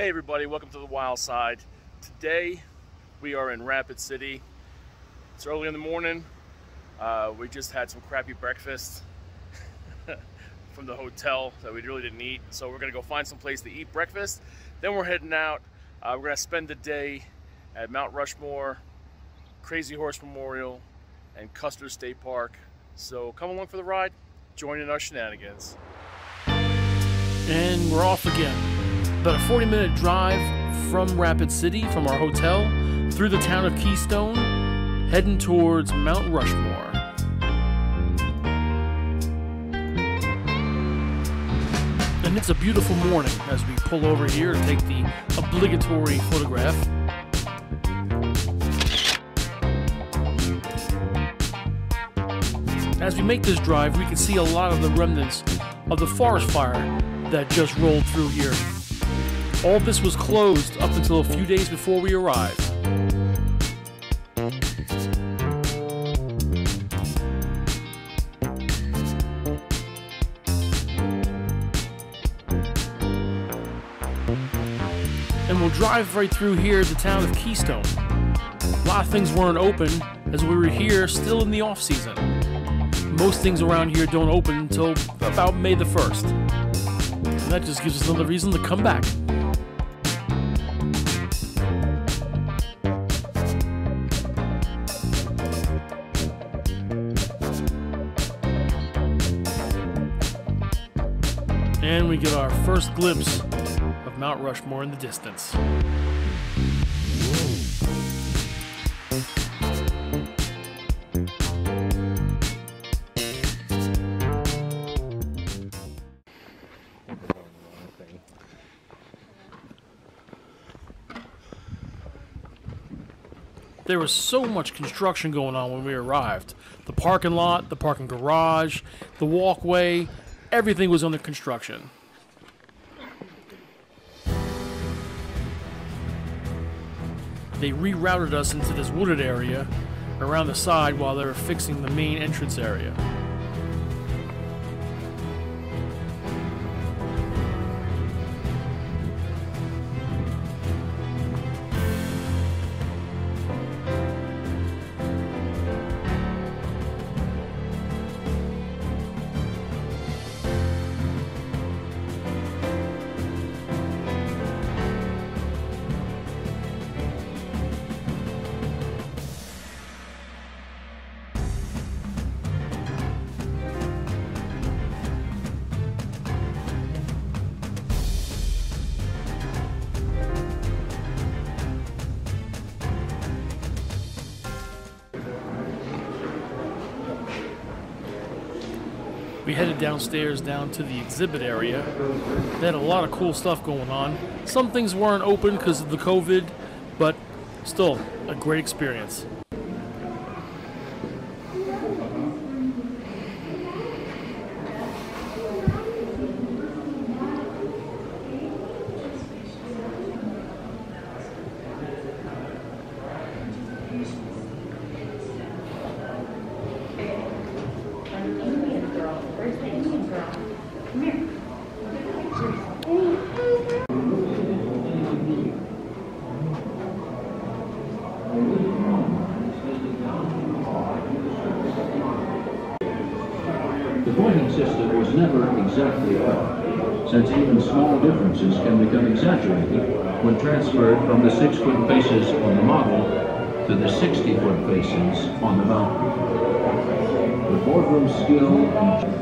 Hey everybody, welcome to The Wyles Syde. Today we are in Rapid City. It's early in the morning. We just had some crappy breakfast from the hotel that we really didn't eat. So we're gonna go find some place to eat breakfast. Then we're heading out. We're gonna spend the day at Mount Rushmore, Crazy Horse Memorial, and Custer State Park. So come along for the ride, join in our shenanigans. And we're off again. About a 40-minute drive from Rapid City, from our hotel, through the town of Keystone, heading towards Mount Rushmore. And it's a beautiful morning as we pull over here and take the obligatory photograph. As we make this drive, we can see a lot of the remnants of the forest fire that just rolled through here. All this was closed up until a few days before we arrived. And we'll drive right through here, the town of Keystone. A lot of things weren't open as we were here still in the off season. Most things around here don't open until about May the 1st. And that just gives us another reason to come back. And we get our first glimpse of Mount Rushmore in the distance. There was so much construction going on when we arrived. The parking lot, the parking garage, the walkway. Everything was under construction. They rerouted us into this wooded area around the side while they were fixing the main entrance area. We headed downstairs down to the exhibit area. They had a lot of cool stuff going on. Some things weren't open because of the COVID, but still a great experience. The pointing system was never exactly right, since even small differences can become exaggerated when transferred from the 6-foot faces on the model to the 60-foot faces on the mountain. The boardroom skill and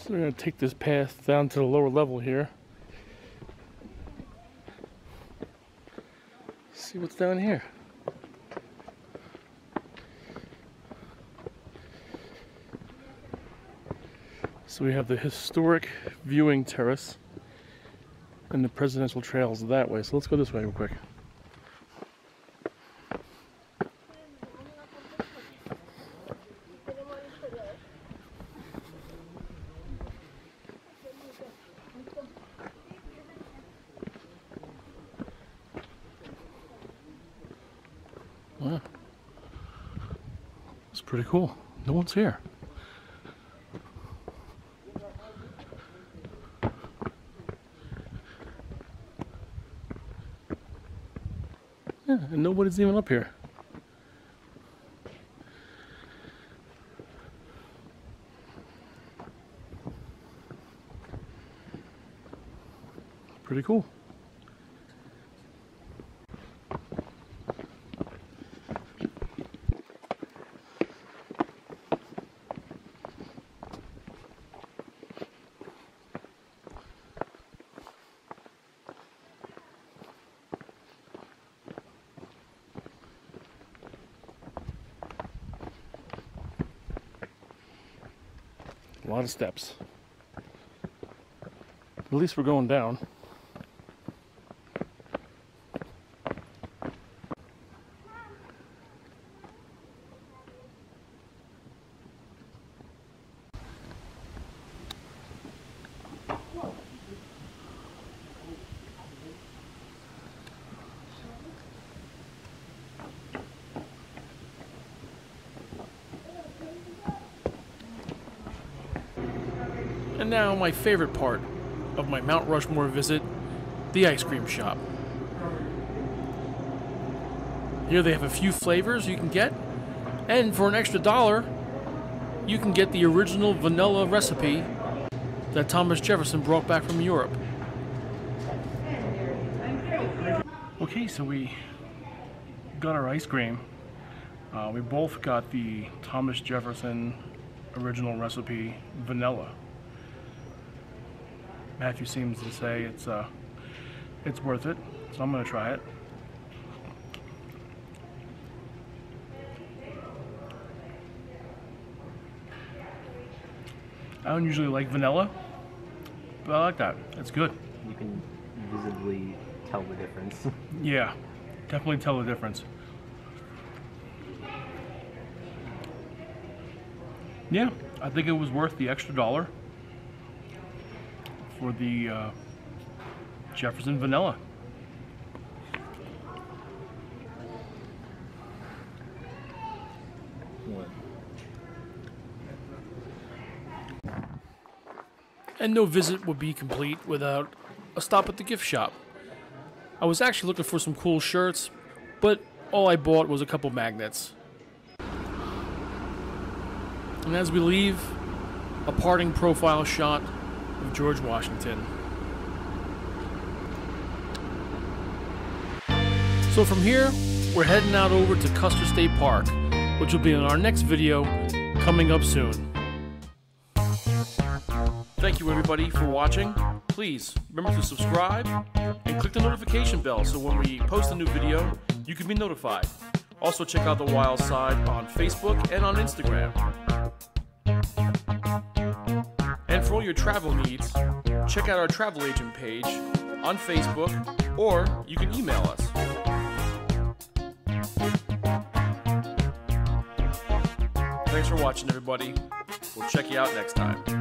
so we're going to take this path down to the lower level here. See what's down here. So we have the historic viewing terrace and the presidential trails that way. So let's go this way real quick. pretty cool. No one's here. Yeah, and nobody's even up here. Pretty cool. A lot of steps. At least we're going down. And now my favorite part of my Mount Rushmore visit, the ice cream shop. Here they have a few flavors you can get, and for an extra $1 you can get the original vanilla recipe that Thomas Jefferson brought back from Europe. Okay, so we got our ice cream. We both got the Thomas Jefferson original recipe vanilla. Matthew seems to say it's worth it, so I'm gonna try it. I don't usually like vanilla, but I like that. It's good. You can visibly tell the difference. Yeah, definitely tell the difference. Yeah, I think it was worth the extra $1 for the Jefferson vanilla. What? And no visit would be complete without a stop at the gift shop. I was actually looking for some cool shirts, but all I bought was a couple magnets. And as we leave, a parting profile shot of George Washington. So from here, we're heading out over to Custer State Park, which will be in our next video coming up soon. Thank you everybody for watching. Please remember to subscribe and click the notification bell so when we post a new video, you can be notified. Also check out The Wyles Syde on Facebook and on Instagram. For all your travel needs, check out our travel agent page on Facebook, or you can email us. Thanks for watching, everybody. We'll check you out next time.